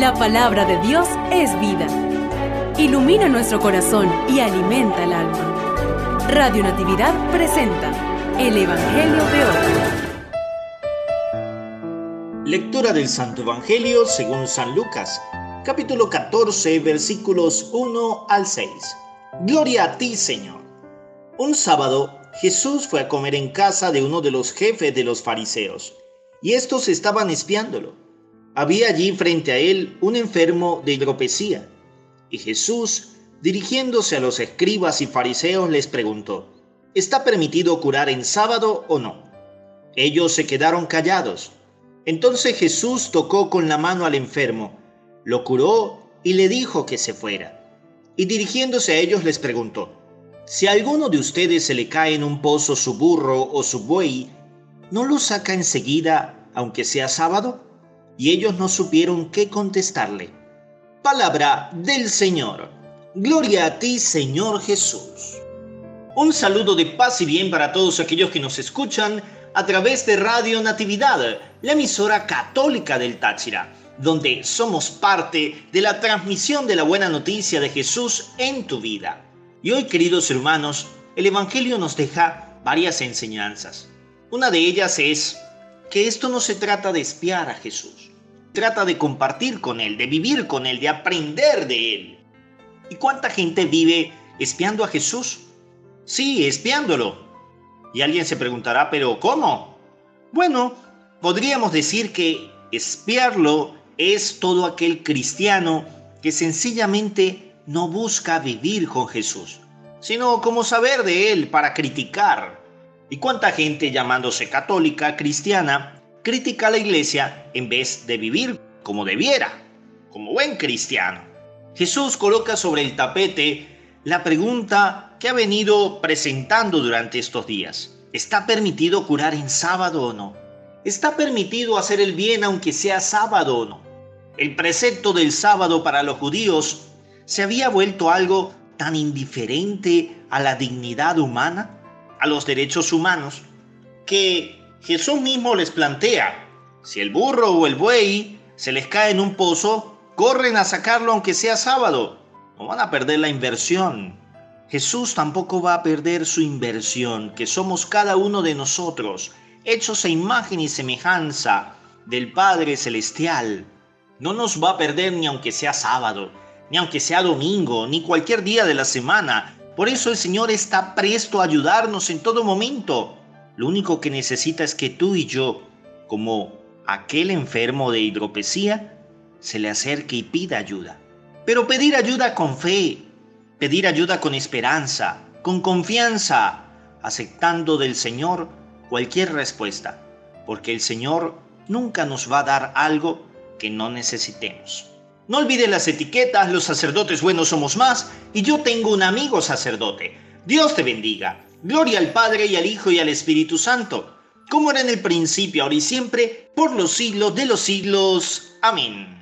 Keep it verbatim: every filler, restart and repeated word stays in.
La palabra de Dios es vida. Ilumina nuestro corazón y alimenta el alma. Radio Natividad presenta el Evangelio de hoy. Lectura del Santo Evangelio según San Lucas, capítulo catorce, versículos uno al seis. Gloria a ti, Señor. Un sábado, Jesús fue a comer en casa de uno de los jefes de los fariseos, y estos estaban espiándolo. Había allí frente a él un enfermo de hidropesía, y Jesús, dirigiéndose a los escribas y fariseos, les preguntó: ¿Está permitido curar en sábado o no? Ellos se quedaron callados. Entonces Jesús tocó con la mano al enfermo, lo curó y le dijo que se fuera. Y dirigiéndose a ellos les preguntó: Si a alguno de ustedes se le cae en un pozo su burro o su buey, ¿no lo saca enseguida, aunque sea sábado? Y ellos no supieron qué contestarle. Palabra del Señor. Gloria a ti, Señor Jesús. Un saludo de paz y bien para todos aquellos que nos escuchan a través de Radio Natividad, la emisora católica del Táchira, donde somos parte de la transmisión de la buena noticia de Jesús en tu vida. Y hoy, queridos hermanos, el Evangelio nos deja varias enseñanzas. Una de ellas es que esto no se trata de espiar a Jesús. Trata de compartir con Él, de vivir con Él, de aprender de Él. ¿Y cuánta gente vive espiando a Jesús? Sí, espiándolo. Y alguien se preguntará, ¿pero cómo? Bueno, podríamos decir que espiarlo es todo aquel cristiano que sencillamente no busca vivir con Jesús, sino como saber de Él para criticar. ¿Y cuánta gente llamándose católica, cristiana, critica a la iglesia en vez de vivir como debiera, como buen cristiano? Jesús coloca sobre el tapete la pregunta que ha venido presentando durante estos días. ¿Está permitido curar en sábado o no? ¿Está permitido hacer el bien aunque sea sábado o no? El precepto del sábado para los judíos se había vuelto algo tan indiferente a la dignidad humana, a los derechos humanos, que Jesús mismo les plantea: si el burro o el buey se les cae en un pozo, corren a sacarlo aunque sea sábado. No van a perder la inversión. Jesús tampoco va a perder su inversión, que somos cada uno de nosotros, hechos a imagen y semejanza del Padre Celestial. No nos va a perder ni aunque sea sábado, ni aunque sea domingo, ni cualquier día de la semana. Por eso el Señor está presto a ayudarnos en todo momento. Lo único que necesita es que tú y yo, como aquel enfermo de hidropesía, se le acerque y pida ayuda. Pero pedir ayuda con fe, pedir ayuda con esperanza, con confianza, aceptando del Señor cualquier respuesta, porque el Señor nunca nos va a dar algo que no necesitemos. No olviden las etiquetas, los sacerdotes buenos somos más, y yo tengo un amigo sacerdote. Dios te bendiga. Gloria al Padre, y al Hijo, y al Espíritu Santo, como era en el principio, ahora y siempre, por los siglos de los siglos. Amén.